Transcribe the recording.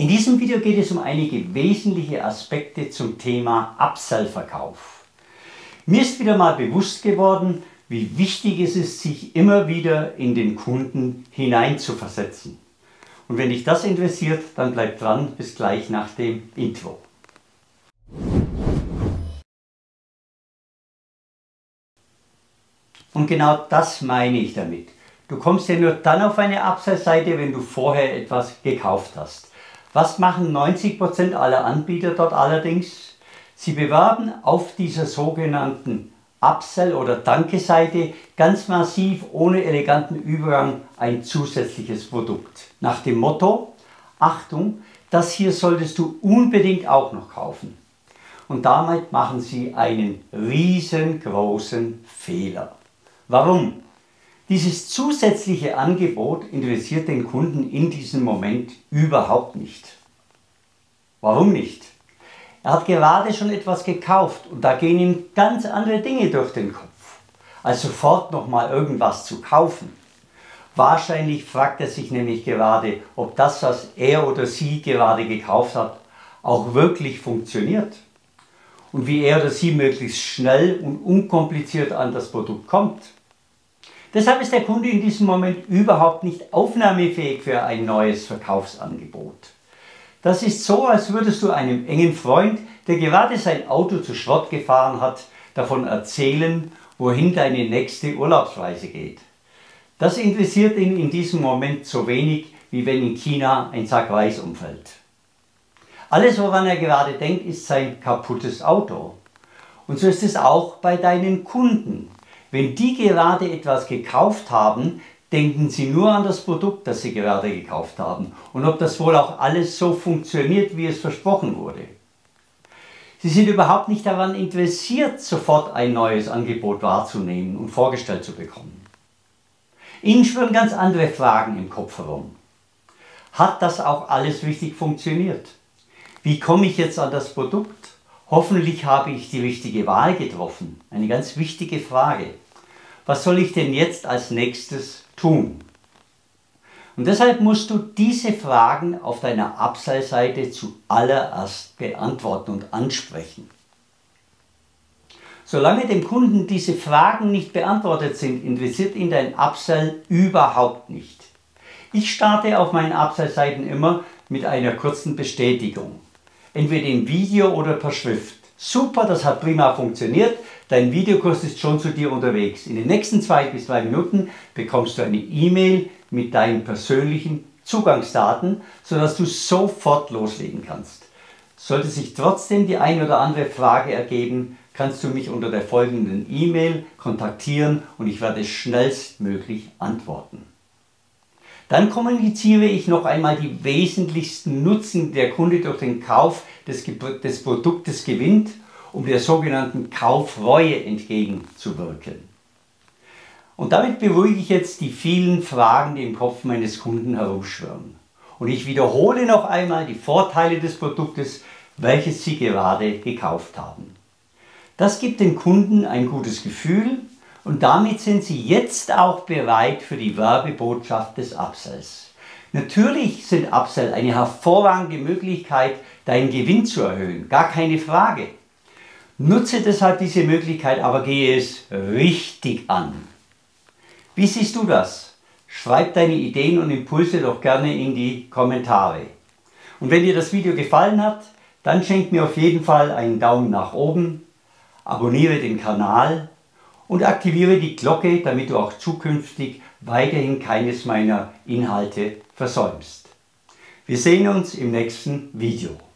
In diesem Video geht es um einige wesentliche Aspekte zum Thema Upsell-Verkauf. Mir ist wieder mal bewusst geworden, wie wichtig es ist, sich immer wieder in den Kunden hineinzuversetzen. Und wenn dich das interessiert, dann bleib dran, bis gleich nach dem Intro. Und genau das meine ich damit. Du kommst ja nur dann auf eine Upsell-Seite, wenn du vorher etwas gekauft hast. Was machen 90% aller Anbieter dort allerdings? Sie bewerben auf dieser sogenannten Upsell- oder Danke-Seite ganz massiv ohne eleganten Übergang ein zusätzliches Produkt. Nach dem Motto, Achtung, das hier solltest du unbedingt auch noch kaufen. Und damit machen sie einen riesengroßen Fehler. Warum? Dieses zusätzliche Angebot interessiert den Kunden in diesem Moment überhaupt nicht. Warum nicht? Er hat gerade schon etwas gekauft und da gehen ihm ganz andere Dinge durch den Kopf, als sofort nochmal irgendwas zu kaufen. Wahrscheinlich fragt er sich nämlich gerade, ob das, was er oder sie gerade gekauft hat, auch wirklich funktioniert und wie er oder sie möglichst schnell und unkompliziert an das Produkt kommt. Deshalb ist der Kunde in diesem Moment überhaupt nicht aufnahmefähig für ein neues Verkaufsangebot. Das ist so, als würdest du einem engen Freund, der gerade sein Auto zu Schrott gefahren hat, davon erzählen, wohin deine nächste Urlaubsreise geht. Das interessiert ihn in diesem Moment so wenig, wie wenn in China ein Sack Reis umfällt. Alles, woran er gerade denkt, ist sein kaputtes Auto. Und so ist es auch bei deinen Kunden. Wenn die gerade etwas gekauft haben, denken sie nur an das Produkt, das sie gerade gekauft haben und ob das wohl auch alles so funktioniert, wie es versprochen wurde. Sie sind überhaupt nicht daran interessiert, sofort ein neues Angebot wahrzunehmen und vorgestellt zu bekommen. Ihnen schwirren ganz andere Fragen im Kopf herum. Hat das auch alles richtig funktioniert? Wie komme ich jetzt an das Produkt? Hoffentlich habe ich die richtige Wahl getroffen. Eine ganz wichtige Frage. Was soll ich denn jetzt als nächstes tun? Und deshalb musst du diese Fragen auf deiner Upsell-Seite zuallererst beantworten und ansprechen. Solange dem Kunden diese Fragen nicht beantwortet sind, interessiert ihn dein Upsell überhaupt nicht. Ich starte auf meinen Upsell-Seiten immer mit einer kurzen Bestätigung. Entweder im Video oder per Schrift. Super, das hat prima funktioniert. Dein Videokurs ist schon zu dir unterwegs. In den nächsten 2 bis 3 Minuten bekommst du eine E-Mail mit deinen persönlichen Zugangsdaten, sodass du sofort loslegen kannst. Sollte sich trotzdem die ein oder andere Frage ergeben, kannst du mich unter der folgenden E-Mail kontaktieren und ich werde schnellstmöglich antworten. Dann kommuniziere ich noch einmal die wesentlichsten Nutzen, die der Kunde durch den Kauf des Produktes gewinnt, um der sogenannten Kaufreue entgegenzuwirken. Und damit beruhige ich jetzt die vielen Fragen, die im Kopf meines Kunden herumschwirren. Und ich wiederhole noch einmal die Vorteile des Produktes, welches Sie gerade gekauft haben. Das gibt dem Kunden ein gutes Gefühl. Und damit sind sie jetzt auch bereit für die Werbebotschaft des Upsells. Natürlich sind Upsell eine hervorragende Möglichkeit, deinen Gewinn zu erhöhen, gar keine Frage. Nutze deshalb diese Möglichkeit, aber gehe es richtig an. Wie siehst du das? Schreib deine Ideen und Impulse doch gerne in die Kommentare. Und wenn dir das Video gefallen hat, dann schenk mir auf jeden Fall einen Daumen nach oben, abonniere den Kanal und aktiviere die Glocke, damit du auch zukünftig weiterhin keines meiner Inhalte versäumst. Wir sehen uns im nächsten Video.